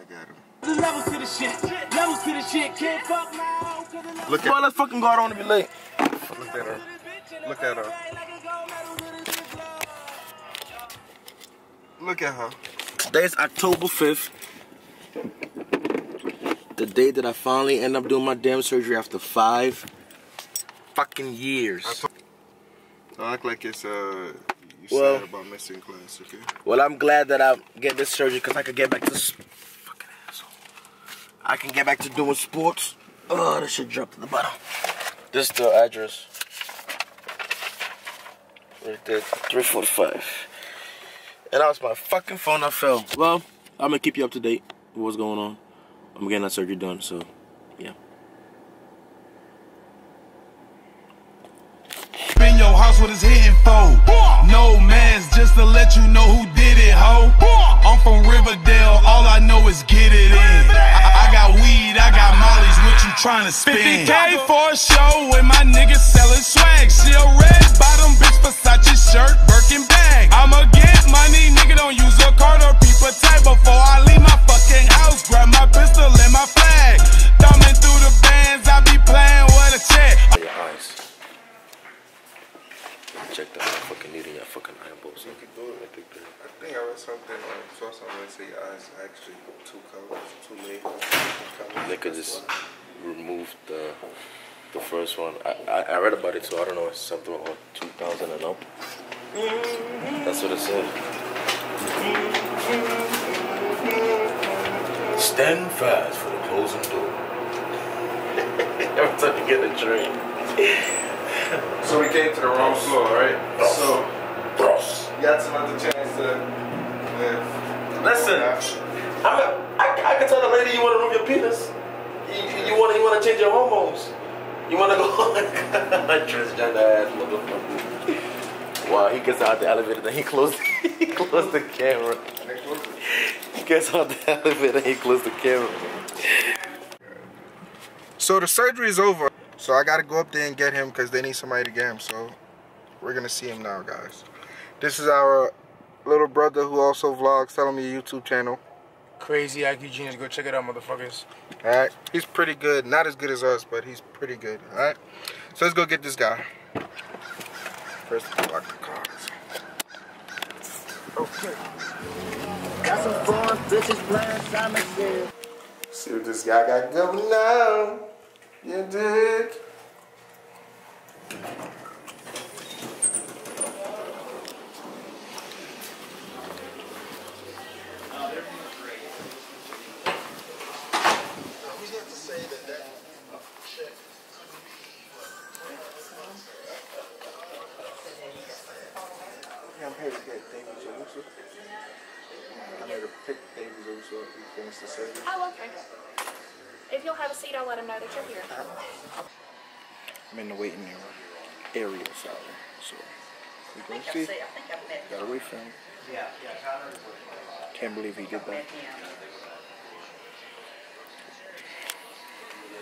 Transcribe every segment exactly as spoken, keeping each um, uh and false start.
I got him. Levels to the shit. Levels to the shit. Can't fuck now. Look at her. Let's fucking go. I don't want to be late. Look at her. Look at her. Look at her. Today's October fifth. The day that I finally end up doing my damn surgery after five fucking years. I act like it's uh you well, sad about missing class, okay? Well, I'm glad that I get this surgery because I can get back to fucking asshole. I can get back to doing sports. Oh, this shit dropped to the bottom. This is the address. Right there, three forty-five. And that was my fucking phone I fell. Well, I'm gonna keep you up to date with what's going on. I'm getting that surgery done, so yeah. In your house with his hitting foe. No man's just to let you know who did it, ho. I'm from Riverdale, all I know is get it in. I, I got weed, I got mollies, what you trying to spend? fifty K for a show and my niggas selling swag. She a red bottom bitch, Versace shirt, Birkin bag. I'ma get money, nigga, don't use a card or peep a tag before I leave my fucking house. Grab my pistol and my flag. Thumbing through the bands, I be playing with a check. Your eyes. Check that out. Fucking needing your fucking eyeballs. You can do it. I think I, think I read something. I saw something say your eyes actually two colors, two labels. They could just one. Remove the the first one. I, I I read about it, so I don't know. It's something on two thousand and up. That's what it said. Stand fast for the closing door. Every time you get a drink. So we came to the wrong floor, right? Bros. So, Bros. You got another chance to live. Listen, I'm a, I, I can tell the lady you want to remove your penis. You, you want you want to change your hormones. You want to go transgender ass motherfucker. Wow, he gets out the elevator, then he closed. He closed the camera. He gets out the elevator, and he closed the camera. So the surgery is over. So I gotta go up there and get him because they need somebody to get him. So we're gonna see him now, guys. This is our little brother who also vlogs. Tell him your YouTube channel. Crazy I Q Genius. Go check it out, motherfuckers. All right. He's pretty good. Not as good as us, but he's pretty good. All right. So let's go get this guy. First, lock the cars. Okay. Got some foreign bitches playing Simon. See what this guy got going now. You did. I'm here to get David Jerusalem. I'm here to pick David Jerusalem if he finished the surgery. I love her. If you'll have a seat, I'll let them know that you're here. I'm in the waiting area, sorry. So, we go see. I think I've met him. Gotta wait for him. Yeah, yeah, Connor is with him. Can't believe he did that.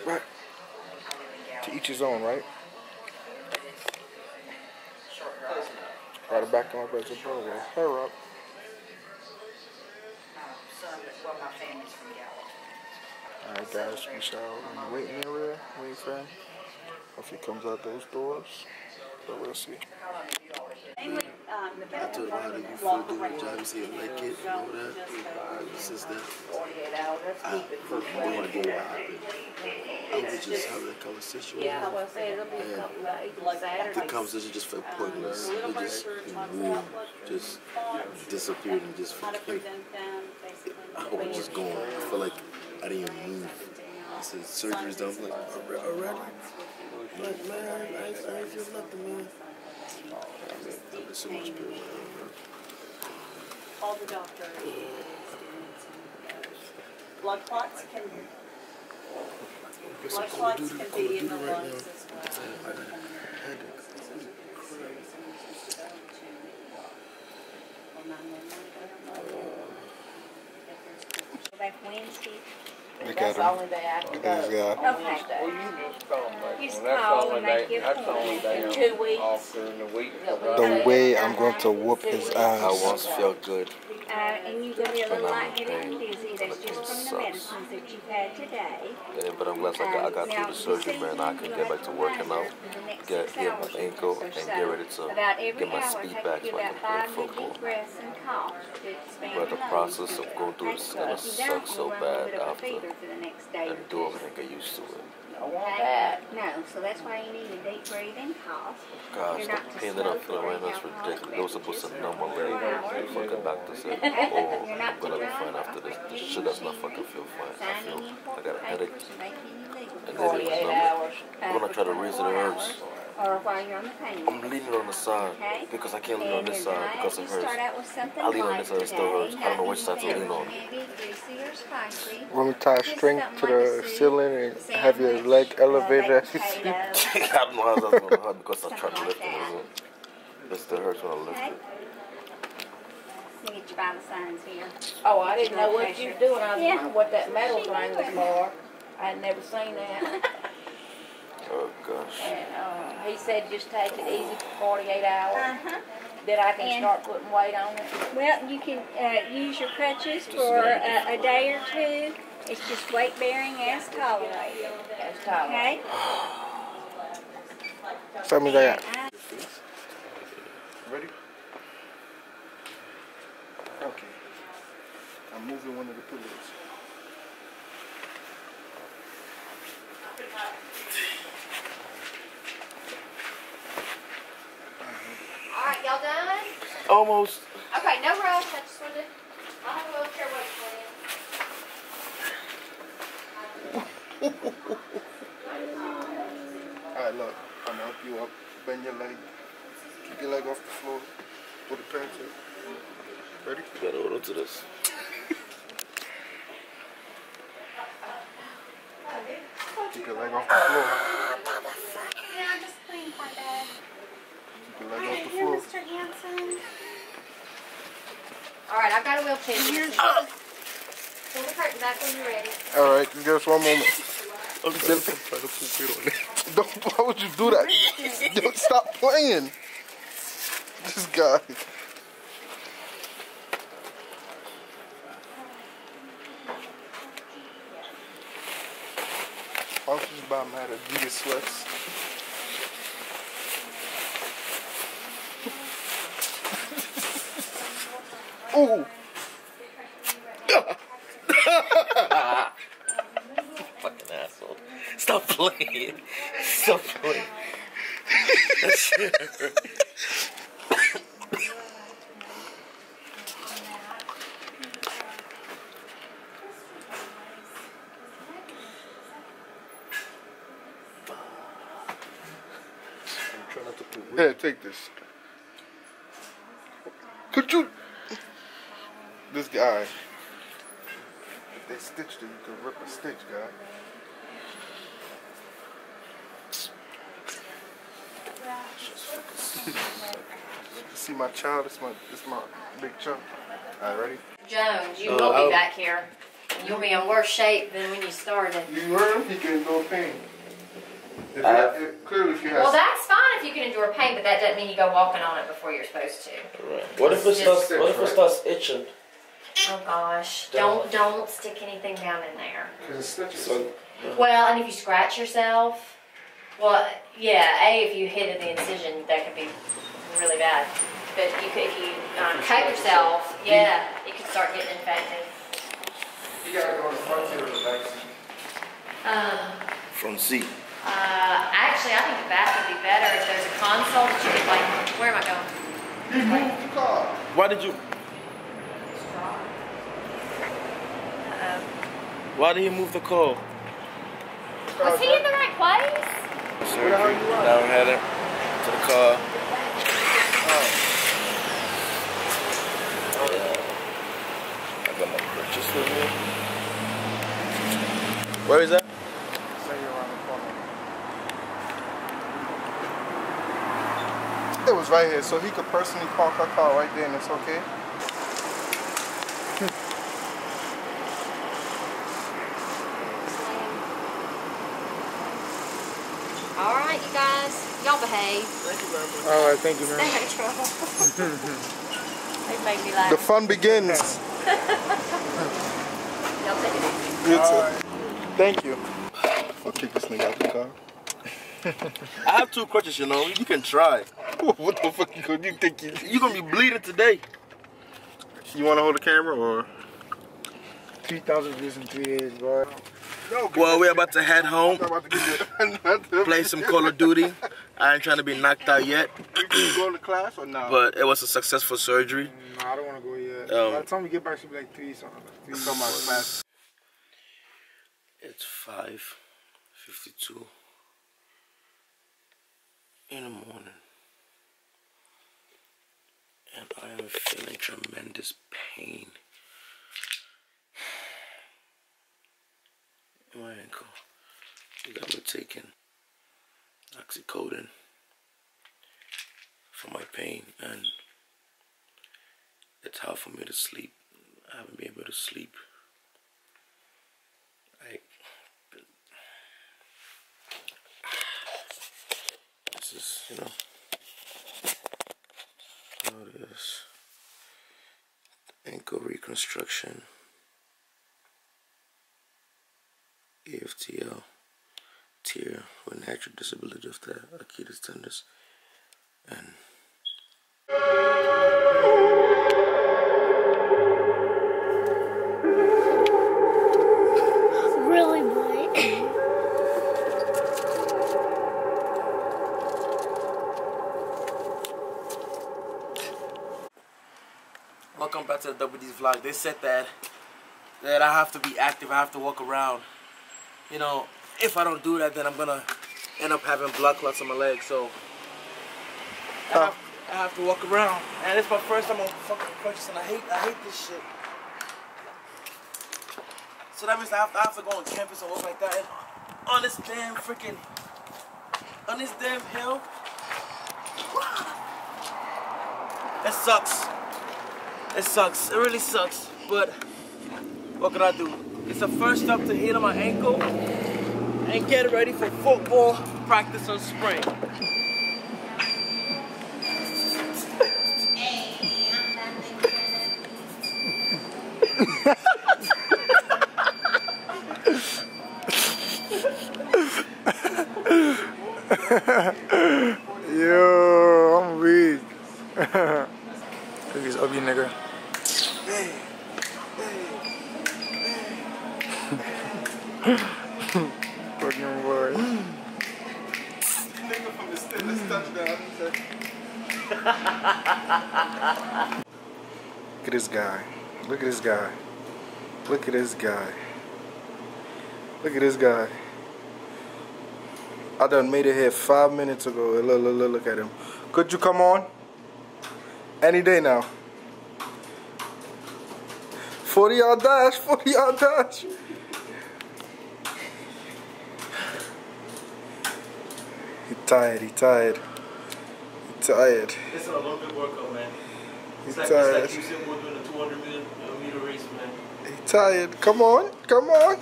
Right. To each his own, right? Right back on my brother's brother. Her up. Son, well, my family's from Galilee. Alright guys, we shall in the waiting area, waiting for him. If he comes out those doors, but we'll see. I told him how do you feel doing the job, you say you like it, you know that, and this is that. I don't want to go where I live. I would just have that conversation with him. And the conversation just felt pointless. It just moved, just disappeared and just fucking, I was just gone. I felt like I didn't even move. I said, surgery's done. I'm like, already? I'm like, man, I ain't feel nothing, man. I'm in so much pain. All the doctor is blood clots can be. Blood clots can be in the lungs as well. Back Wednesday. Look at him. That's the only day I can go. Okay. He's calling to make your point in two weeks. The way I'm going to whoop his ass. I want to feel good. Uh, and you going to be a little lightheaded and dizzy. That's just from that you had today. Yeah, but I'm glad like um, I got through the surgery, man. I could get back to working out, get, get my ankle, so, and get ready to get my speed back so I can play football. But the process of going through this is going to suck so bad after and do everything I get used to it. I want that. No, so that's why you need a deep breathing cough. Gosh, the pain that I'm feeling right now is ridiculous. They were supposed to numb my leg. The fucking doctor said, oh, I'm gonna be fine after this. This shit does not fucking feel fine. I feel I got a headache. And then it was numb. When I try to raise it, it hurts. Or while you're on the pain. I'm leaning on the side okay. because I can't lean on this side because it hurts. I lean on this side, it still hurts. I don't know which side to lean on. Let me tie a string to the ceiling and have your leg elevated as you sleep. I don't know how that's going to hurt because I try to lift it. It still hurts when I lift it. Get you by the signs here. Oh, I didn't know what you were doing. I didn't know what that metal thing was for. I had never seen that. Oh, gosh. And uh, he said just take it easy for forty-eight hours. Uh-huh. That I can and start putting weight on it. Well, you can uh, use your crutches for a, a day or two. It's just weight bearing as tolerated. Okay? Tell me that. Ready? Okay. I'm moving one of the pillows. Y'all done? Almost. Okay, no rush. I just wanted to. I'll have a wheelchair wait for you. Alright, look. I'm gonna help you up. Bend your leg. Keep your leg off the floor. Put the pants in. Ready? You gotta hold on to this. Keep your leg off the floor. Yeah, I'm just playing for that. Alright, here, Mister Hanson. Alright, I've got a wheelchair. Here's uh, pull the curtain back when you're ready. Alright, give us one moment. I'm trying to put it on it. Don't, why would you do that? Don't stop playing. This guy. I was just about mad at beauty sweats. Ooh. Fucking asshole. Stop playing. Stop playing. That shit hurt. I'm trying not to put weight. Yeah, take this. Could you... This guy, if they stitched it, you can rip a stitch, guy. See my child? It's my, it's my big child. All right, ready? Jones, you uh, will I'll, be back here. You'll be in worse shape than when you started. You were? You can endure pain. If uh, have, if, clearly if you have well, that's fine if you can endure pain, but that doesn't mean you go walking on it before you're supposed to. Right. What if it starts? What if it starts itching? Oh gosh, don't don't stick anything down in there. So, yeah. Well, and if you scratch yourself, well, yeah, A, if you hit the incision, that could be really bad. But you could, if you um, cut yourself, yeah, it could start getting infected. You gotta go to the front seat or the back seat? Uh, Front seat. Uh, actually, I think the back would be better if there's a console that you could, like, where am I going? You moved the car. Why did you... Uh-oh. Why did he move the car? Was he in the right place? Sure. Down had it to the car. Oh. Yeah. I got my purchase still here. Where is that? Say you're around the corner. It was right here, so he could personally park her car right there and it's okay. Alright, you guys, y'all behave. Thank you very much. Alright, thank you very much. Stay out of trouble. They made me laugh. The fun begins. Y'all take it easy. You too. Thank you. I'll kick this nigga out the car. I have two crutches, you know. You can try. What the fuck you gonna do? You think you you gonna be bleeding today? You wanna hold the camera or? Three thousand views in three days, boy. No, well, we're about to head home. To play some Call of Duty. I ain't trying to be knocked out yet. You going to class or not? Nah? But it was a successful surgery. No, nah, I don't want to go yet. Um, By the time we get back, she'll be like three something. Three something out of class. It's five fifty-two in the morning, and I am feeling tremendous pain in my ankle. Because I'm taking oxycodone for my pain, and it's hard for me to sleep. I haven't been able to sleep. I this is, you know, how it is. Ankle reconstruction, A T F L, tier for natural disability of the Achilles tendons, and welcome back to the Double D's vlog. They said that that I have to be active. I have to walk around. You know, if I don't do that, then I'm gonna end up having blood clots on my legs. So I have, I have to walk around. And it's my first time on fucking crutches, and I hate I hate this shit. So that means I have to, I have to go on campus or work like that. And on this damn freaking on this damn hill, it sucks. It sucks. It really sucks. But what can I do? It's the first step to heal my ankle and get ready for football practice on spring. Yo, I'm weak. Look at this ugly nigga. Fucking boy. Nigga from the Steelers touchdown. Look at this guy. Look at this guy. Look at this guy. Look at this guy. I done made it here five minutes ago. Look, look, look, look at him. Could you come on? Any day now. forty yard dash, forty yard dash. He tired, he tired. He tired. It's an Olympic workout, man. He like, tired. It's like Usain Bolt doing a two hundred meter race, man. He tired. Come on, come on.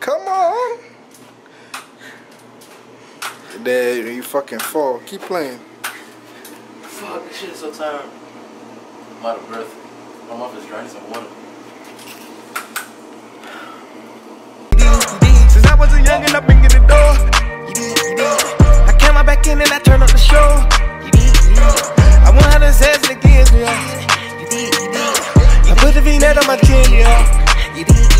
Come on. There, you fucking fall. Keep playing. Fuck, this shit is so tiring. I'm out of breath. My mouth is dry, I need some water. Since I wasn't young enough, been in the door. You did, you did. I came out back in and I turned up the show. You did, you did. I want her to say it again, yeah. You did, you did. I put the V net on my chin, yeah. You did.